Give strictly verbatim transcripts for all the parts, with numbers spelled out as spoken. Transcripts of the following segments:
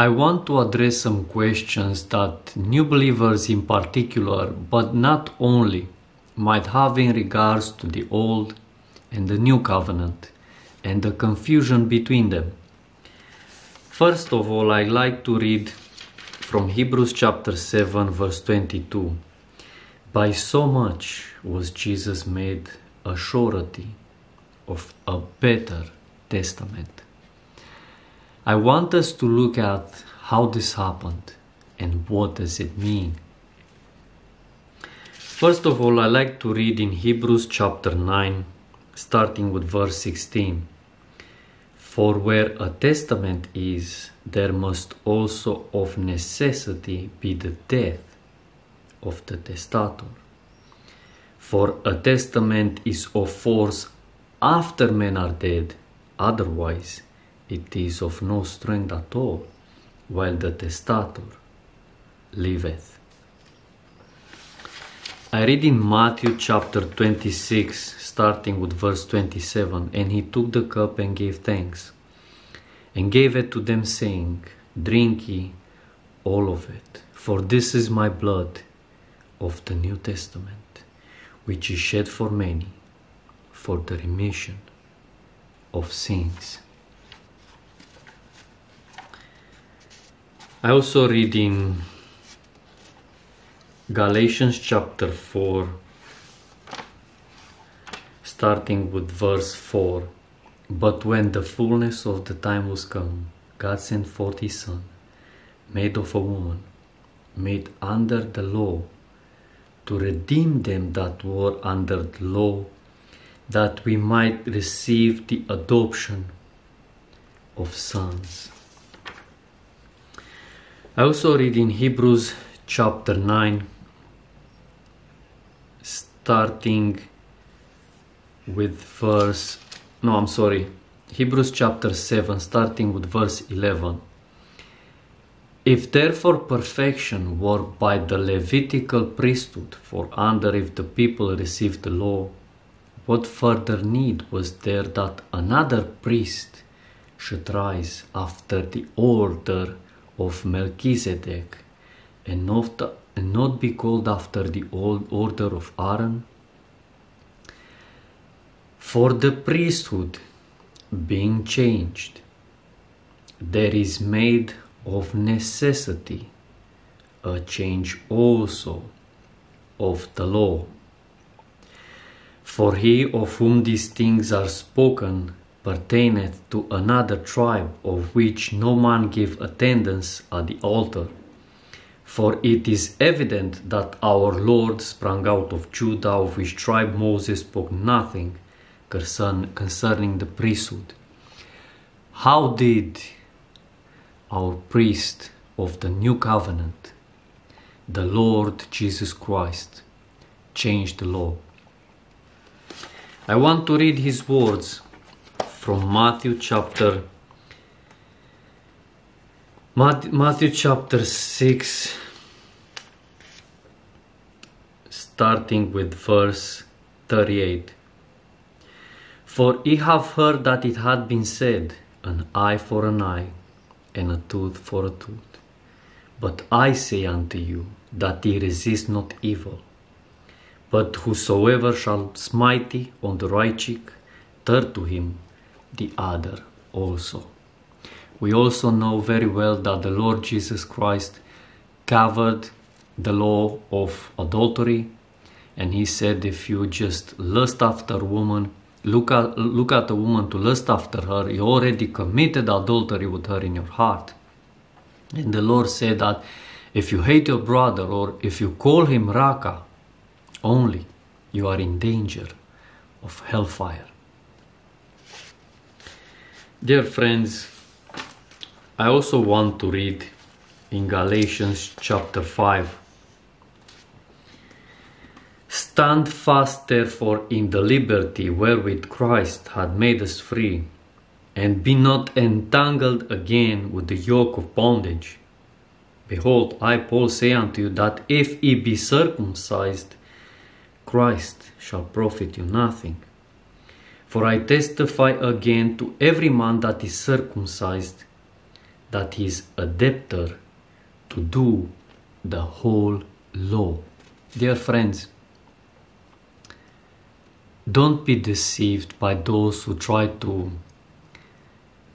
I want to address some questions that new believers in particular, but not only, might have in regards to the Old and the New Covenant, and the confusion between them. First of all, I like to read from Hebrews chapter seven, verse twenty-two. By so much was Jesus made a surety of a better testament. I want us to look at how this happened and what does it mean. First of all, I like to read in Hebrews chapter nine, starting with verse sixteen. For where a testament is, there must also of necessity be the death of the testator. For a testament is of force after men are dead, otherwise it is of no strength at all, while the testator liveth. I read in Matthew chapter twenty-six, starting with verse twenty-seven, and he took the cup and gave thanks, and gave it to them, saying, Drink ye all of it, for this is my blood of the New Testament, which is shed for many, for the remission of sins. I also read in Galatians chapter four, starting with verse four. But when the fullness of the time was come, God sent forth his Son, made of a woman, made under the law, to redeem them that were under the law, that we might receive the adoption of sons. I also read in Hebrews chapter nine, starting with verse, no, I'm sorry, Hebrews chapter seven, starting with verse eleven. If therefore perfection were by the Levitical priesthood, for under if the people received the law, what further need was there that another priest should rise after the order of Melchizedek, and not, and not be called after the old order of Aaron? For the priesthood, being changed, there is made of necessity a change also of the law. For he of whom these things are spoken pertaineth to another tribe, of which no man give attendance at the altar. For it is evident that our Lord sprang out of Judah, of which tribe Moses spoke nothing concern, concerning the priesthood. How did our priest of the new covenant, the Lord Jesus Christ, change the law? I want to read his words from Matthew chapter Matthew chapter six, starting with verse thirty-eight. For ye have heard that it had been said, an eye for an eye, and a tooth for a tooth. But I say unto you, that ye resist not evil. But whosoever shall smite thee on the right cheek, turn to him the other also. We also know very well that the Lord Jesus Christ covered the law of adultery, and he said, if you just lust after a woman, look at, look at a woman to lust after her, you already committed adultery with her in your heart. And the Lord said that if you hate your brother, or if you call him Raka only, you are in danger of hellfire. Dear friends, I also want to read in Galatians chapter five. Stand fast therefore in the liberty wherewith Christ hath made us free, and be not entangled again with the yoke of bondage. Behold, I, Paul, say unto you, that if ye be circumcised, Christ shall profit you nothing. For I testify again to every man that is circumcised, that is a debtor to do the whole law. Dear friends, don't be deceived by those who try to,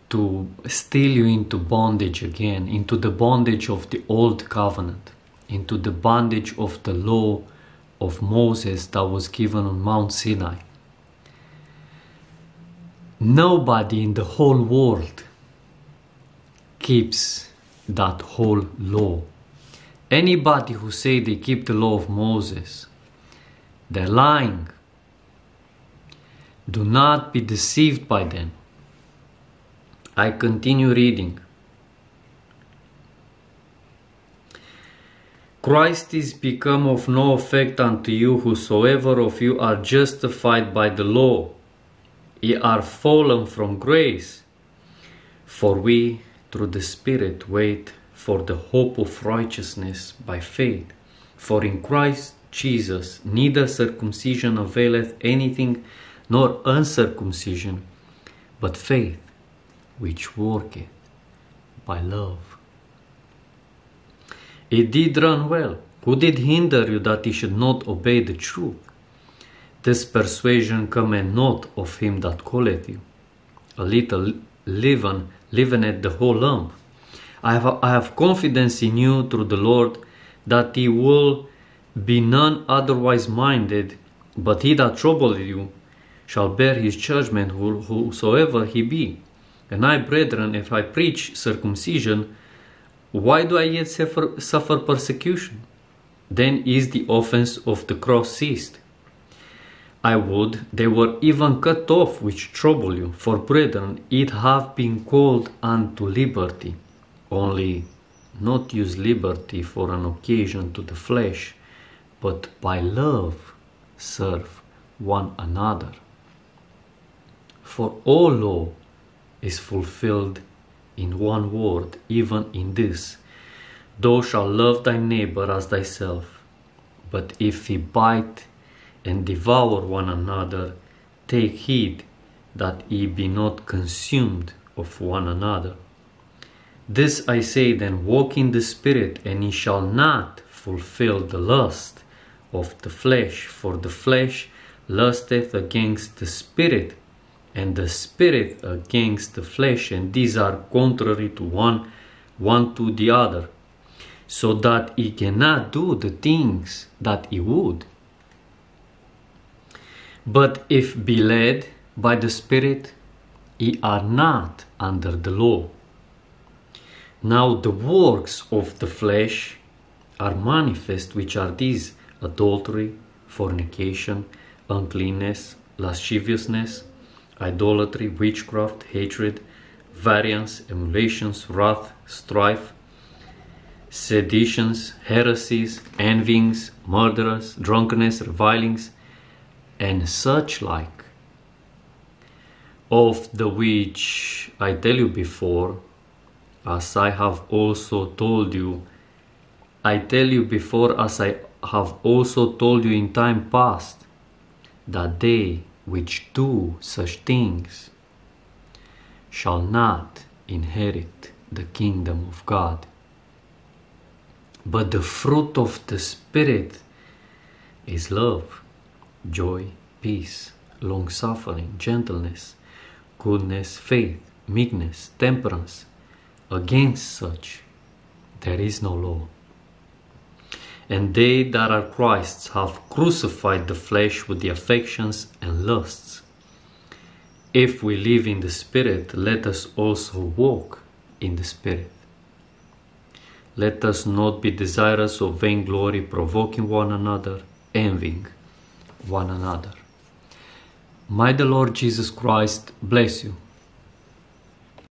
to steal you into bondage again, into the bondage of the old covenant, into the bondage of the law of Moses that was given on Mount Sinai. Nobody in the whole world keeps that whole law. Anybody who say they keep the law of Moses, they're lying. Do not be deceived by them. I continue reading. Christ is become of no effect unto you, whosoever of you are justified by the law, ye are fallen from grace. For we, through the Spirit, wait for the hope of righteousness by faith. For in Christ Jesus neither circumcision availeth anything, nor uncircumcision, but faith, which worketh by love. He did run well. Who did hinder you that he should not obey the truth? This persuasion cometh not of him that calleth you. A little leaven leaveneth the whole lump. I have, I have confidence in you through the Lord, that he will be none otherwise minded, but he that troubleth you shall bear his judgment, whosoever he be. And I, brethren, if I preach circumcision, why do I yet suffer, suffer persecution? Then is the offense of the cross ceased. I would they were even cut off which trouble you, for brethren, it hath been called unto liberty. Only not use liberty for an occasion to the flesh, but by love serve one another. For all law is fulfilled in one word, even in this: thou shalt love thy neighbor as thyself. But if ye bite and devour one another, take heed that ye be not consumed of one another. This I say then, walk in the Spirit, and ye shall not fulfill the lust of the flesh. For the flesh lusteth against the Spirit, and the Spirit against the flesh, and these are contrary to one, one to the other, so that he cannot do the things that he would. But if be led by the Spirit, ye are not under the law. Now the works of the flesh are manifest, which are these: adultery, fornication, uncleanness, lasciviousness, idolatry, witchcraft, hatred, variance, emulations, wrath, strife, seditions, heresies, envyings, murders, drunkenness, revilings, and such like, of the which I tell you before, as I have also told you, I tell you before as I have also told you in time past, that they which do such things shall not inherit the kingdom of God. But the fruit of the Spirit is love, joy, peace, long-suffering, gentleness, goodness, faith, meekness, temperance. Against such there is no law. And they that are Christ's have crucified the flesh with the affections and lusts. If we live in the Spirit, let us also walk in the Spirit. Let us not be desirous of vainglory, provoking one another, envying one another. May the Lord Jesus Christ bless you.